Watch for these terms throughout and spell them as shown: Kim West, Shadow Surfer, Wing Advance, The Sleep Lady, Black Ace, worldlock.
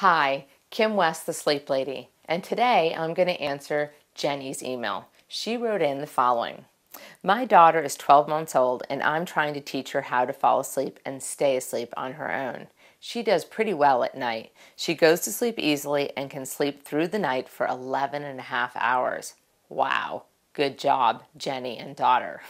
Hi, Kim West, The Sleep Lady, and today I'm going to answer Jenny's email. She wrote in the following. My daughter is 12 months old and I'm trying to teach her how to fall asleep and stay asleep on her own. She does pretty well at night. She goes to sleep easily and can sleep through the night for 11.5 hours. Wow. Good job, Jenny and daughter.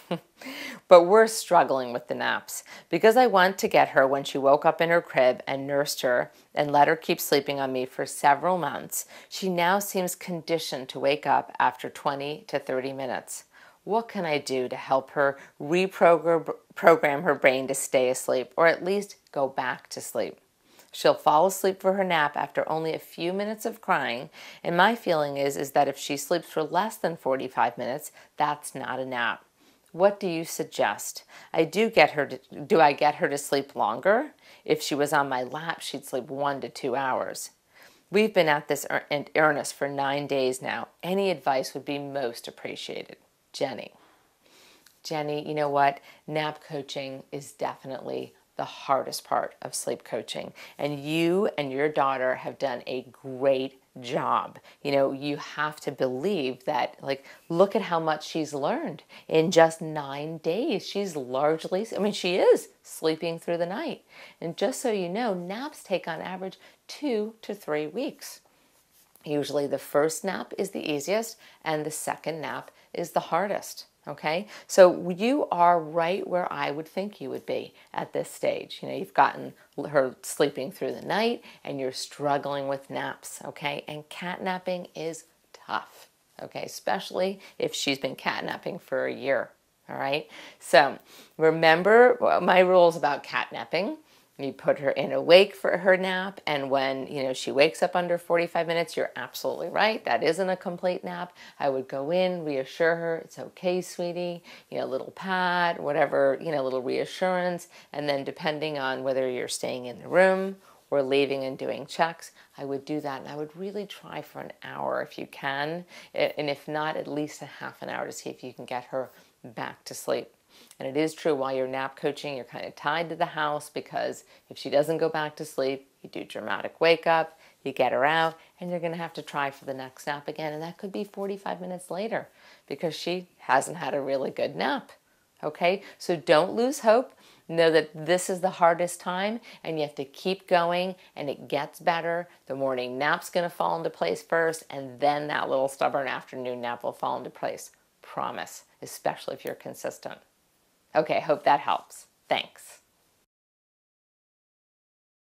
But we're struggling with the naps. Because I went to get her when she woke up in her crib and nursed her and let her keep sleeping on me for several months, she now seems conditioned to wake up after 20 to 30 minutes. What can I do to help her reprogram her brain to stay asleep or at least go back to sleep? She'll fall asleep for her nap after only a few minutes of crying, and my feeling is that if she sleeps for less than 45 minutes, that's not a nap. What do you suggest? Do I get her to sleep longer? If she was on my lap, she'd sleep 1 to 2 hours. We've been at this in earnest for 9 days now. Any advice would be most appreciated. Jenny. Jenny, you know what? Nap coaching is definitely the hardest part of sleep coaching. And you and your daughter have done a great job. You know, you have to believe that, like, look at how much she's learned in just 9 days. She's largely, I mean, she is sleeping through the night. And just so you know, naps take on average 2 to 3 weeks. Usually the first nap is the easiest and the second nap is the hardest. Okay, so you are right where I would think you would be at this stage. You know, you've gotten her sleeping through the night and you're struggling with naps, okay? And catnapping is tough, okay? Especially if she's been catnapping for a year, all right? So remember my rules about catnapping. You put her in awake for her nap, and when, you know, she wakes up under 45 minutes, you're absolutely right. That isn't a complete nap. I would go in, reassure her, it's okay, sweetie, you know, a little pat, whatever, you know, a little reassurance. And then depending on whether you're staying in the room or leaving and doing checks, I would do that. And I would really try for an hour if you can, and if not, at least a half an hour to see if you can get her back to sleep. And it is true, while you're nap coaching, you're kind of tied to the house, because if she doesn't go back to sleep, you do dramatic wake up, you get her out, and you're going to have to try for the next nap again. And that could be 45 minutes later because she hasn't had a really good nap. Okay, so don't lose hope. Know that this is the hardest time and you have to keep going, and it gets better. The morning nap's going to fall into place first, and then that little stubborn afternoon nap will fall into place. Promise, especially if you're consistent. Okay, hope that helps. Thanks.